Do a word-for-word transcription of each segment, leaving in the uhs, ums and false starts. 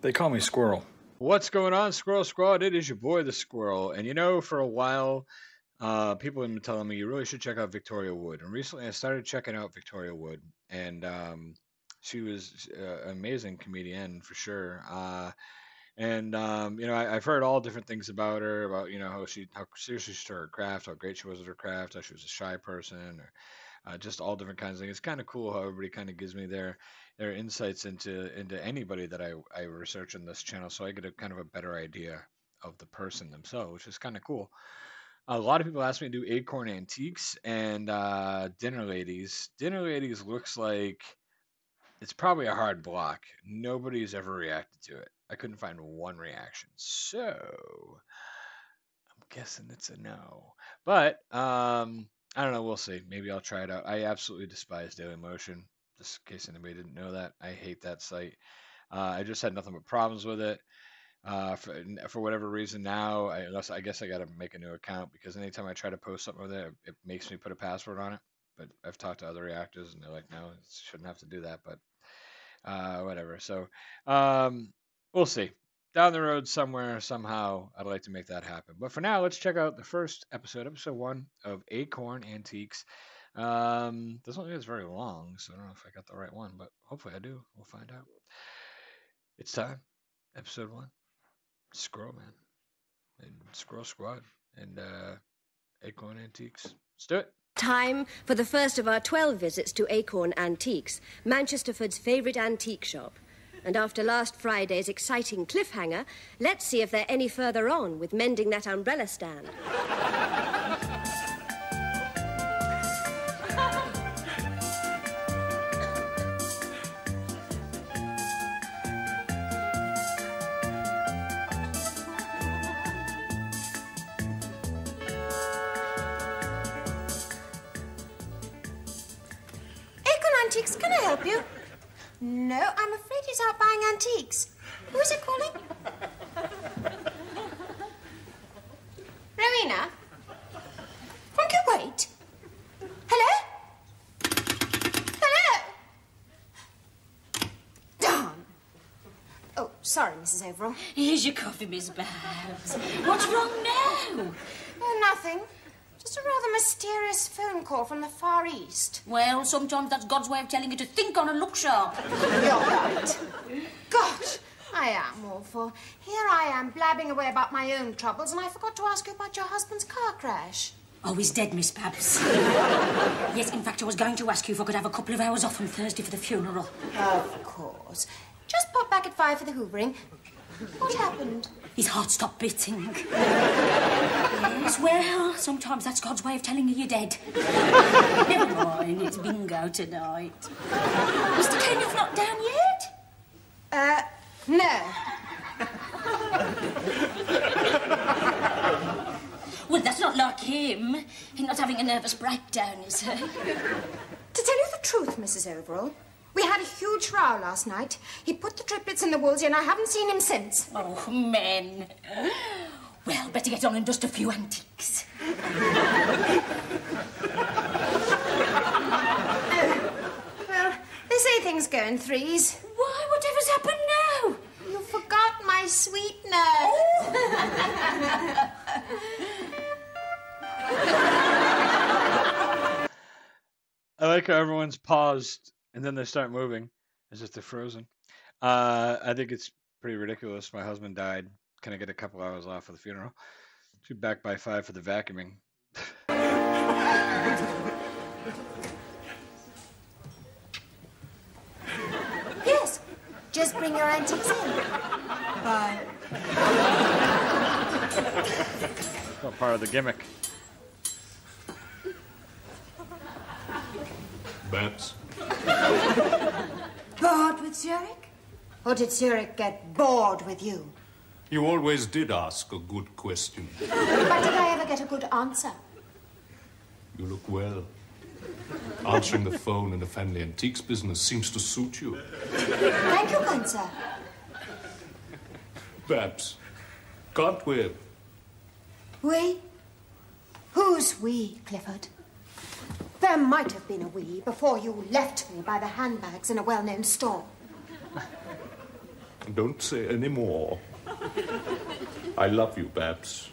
They call me Squirrel. What's going on, Squirrel Squad? It is your boy, the Squirrel. And you know, for a while, uh, people have been telling me you really should check out Victoria Wood. And recently I started checking out Victoria Wood. And um, she was uh, an amazing comedian, for sure. Uh, and, um, you know, I, I've heard all different things about her, about, you know, how she how seriously she took her craft, how great she was at her craft, how she was a shy person, or Uh, just all different kinds of things. It's kind of cool how everybody kind of gives me their their insights into into anybody that I, I research on this channel, so I get a kind of a better idea of the person themselves, which is kind of cool. A lot of people ask me to do Acorn Antiques and uh, Dinner Ladies. Dinner Ladies looks like it's probably a hard block. Nobody's ever reacted to it. I couldn't find one reaction. So I'm guessing it's a no. But um I don't know. We'll see. Maybe I'll try it out. I absolutely despise Dailymotion. Just in case anybody didn't know that, I hate that site. Uh, I just had nothing but problems with it. Uh, for, for whatever reason now, I, unless I guess I got to make a new account, because anytime I try to post something with it, it makes me put a password on it. But I've talked to other reactors, and they're like, no, it shouldn't have to do that. But uh, whatever. So um, we'll see. Down the road somewhere, somehow, I'd like to make that happen. But for now, let's check out the first episode, episode one of Acorn Antiques. Um, this one is very long, so I don't know if I got the right one, but hopefully I do. We'll find out. It's time. Episode one. Squirrel Man. And Squirrel Squad. And uh, Acorn Antiques. Let's do it. Time for the first of our twelve visits to Acorn Antiques, Manchesterford's favourite antique shop. And after last Friday's exciting cliffhanger, let's see if they're any further on with mending that umbrella stand. Acorn Antiques, can I help you? No, I'm afraid he's out buying antiques. Who is it calling? Rowena? Won't you wait? Hello? Hello? Darn. Oh, sorry, Missus Overall. Here's your coffee, Miss Babs. What's wrong now? Oh, nothing. Just a rather mysterious phone call from the Far East. Well, sometimes that's God's way of telling you to think on and look sharp. You're right. God, I am awful. Here I am blabbing away about my own troubles, and I forgot to ask you about your husband's car crash. Oh, he's dead, Miss Babs. Yes, in fact, I was going to ask you if I could have a couple of hours off on Thursday for the funeral. Of course. Just pop back at five for the hoovering. What happened? His heart stopped beating. Yes, well, sometimes that's God's way of telling you you're dead. Never mind, it's bingo tonight. Mister Kenneth not down yet? Uh, no. Well, that's not like him. He's not having a nervous breakdown, is he? To tell you the truth, Missus Overall, we had a huge row last night. He put the triplets in the Woolsey, and I haven't seen him since. Oh, men. Well, better get on and dust a few antiques. Oh, well, they say things go in threes. Why? Whatever's happened now? You forgot my sweetener. Oh. I like how everyone's paused, and then they start moving as if they're frozen. Uh, I think it's pretty ridiculous. My husband died. Can I get a couple hours off for the funeral? She's back by five for the vacuuming. Yes, just bring your antiques in. Bye. That's not part of the gimmick. Babs. Bored with Zurich? Or did Zurich get bored with you? You always did ask a good question. But did I ever get a good answer? You look well. Answering the phone in the family antiques business seems to suit you. Thank you, kind sir. Perhaps. Can't we? We? Who's we, Clifford? There might have been a we before you left me by the handbags in a well-known store. Don't say any more. I love you, Babs.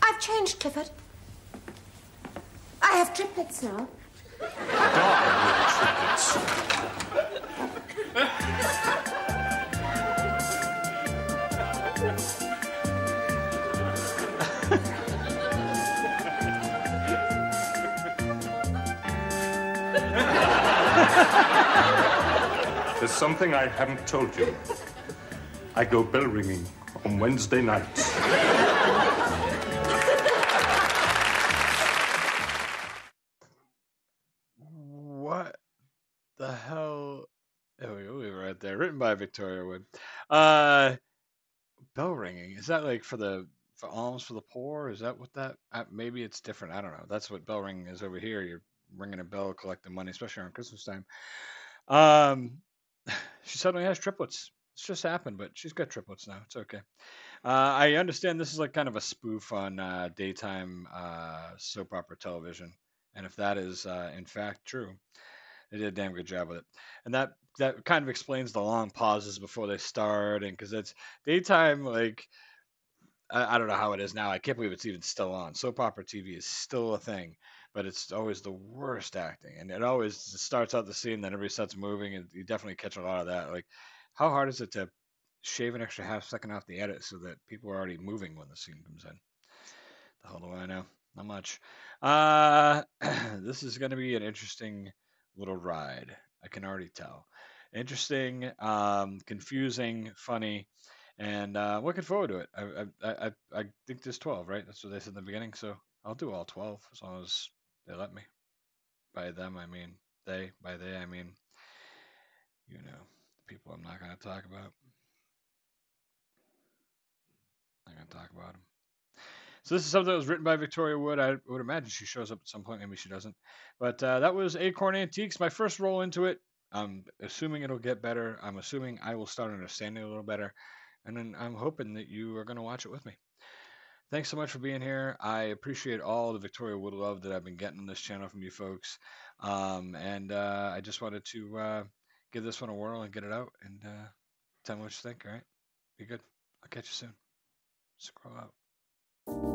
I've changed, Clifford. I have triplets now. Triplets. There's something I haven't told you. I go bell ringing on Wednesday nights. What the hell? There we go. We were right there. Written by Victoria Wood. Uh, bell ringing. Is that like for the for alms for the poor? Is that what that? Uh, maybe it's different. I don't know. That's what bell ringing is over here. You're ringing a bell, collecting money, especially around Christmas time. Um, she suddenly has triplets. It's just happened, but she's got triplets now. It's okay. Uh, I understand this is like kind of a spoof on uh, daytime uh, soap opera television, and if that is uh, in fact true, they did a damn good job with it. And that that kind of explains the long pauses before they start, and because it's daytime, like I, I don't know how it is now. I can't believe it's even still on. Soap opera T V is still a thing. But it's always the worst acting, and it always starts out the scene, then everybody starts moving, and you definitely catch a lot of that. Like, how hard is it to shave an extra half second off the edit so that people are already moving when the scene comes in? The hell do I know? Not much. Uh, this is going to be an interesting little ride. I can already tell. Interesting, um, confusing, funny, and uh, looking forward to it. I, I, I, I think there's twelve, right? That's what they said in the beginning. So I'll do all twelve as long as they let me. By them, I mean they. By they, I mean, you know, the people I'm not going to talk about. I'm not going to talk about them. So this is something that was written by Victoria Wood. I would imagine she shows up at some point. Maybe she doesn't. But uh, that was Acorn Antiques. My first roll into it. I'm assuming it'll get better. I'm assuming I will start understanding it a little better. And then I'm hoping that you are going to watch it with me. Thanks so much for being here. I appreciate all the Victoria Wood love that I've been getting on this channel from you folks. Um, and uh, I just wanted to uh, give this one a whirl and get it out. And uh, tell me what you think, all right? Be good. I'll catch you soon. Scroll out.